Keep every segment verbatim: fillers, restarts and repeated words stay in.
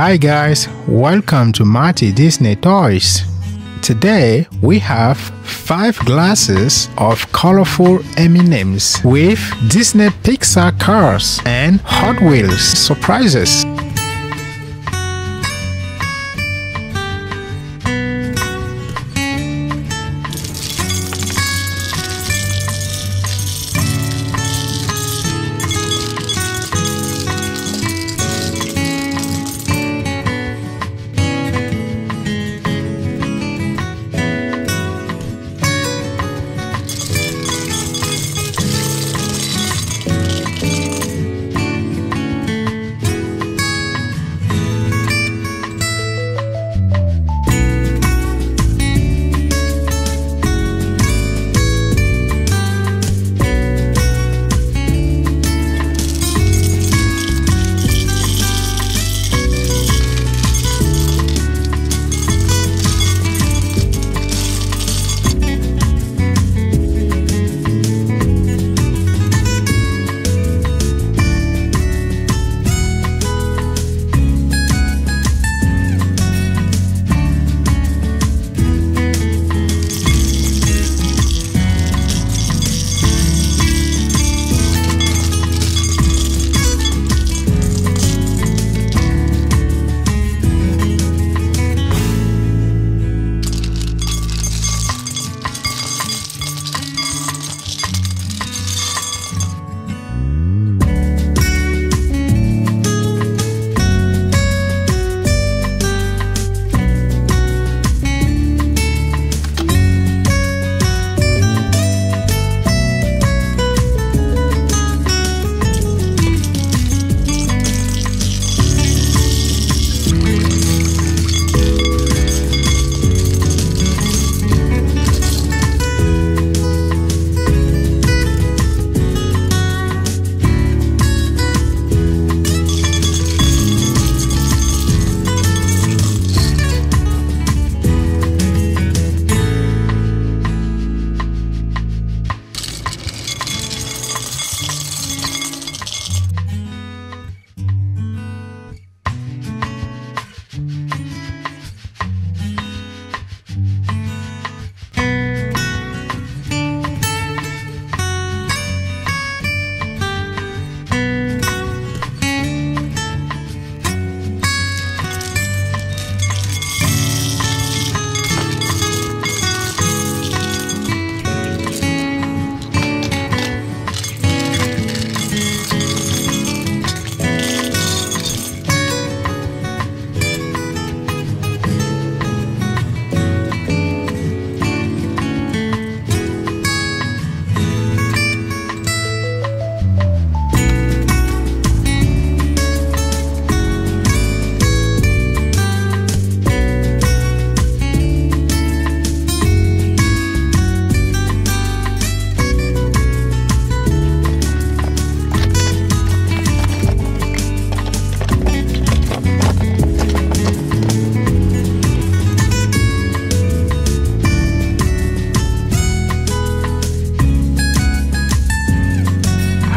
Hi guys, welcome to Marty Disney Toys. Today we have five glasses of colorful M and M's with Disney Pixar cars and Hot Wheels surprises.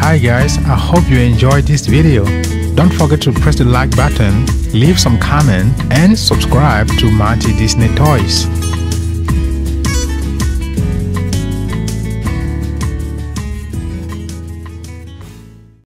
Hi guys, I hope you enjoyed this video. Don't forget to press the like button, leave some comment and subscribe to Marty Disney Toys.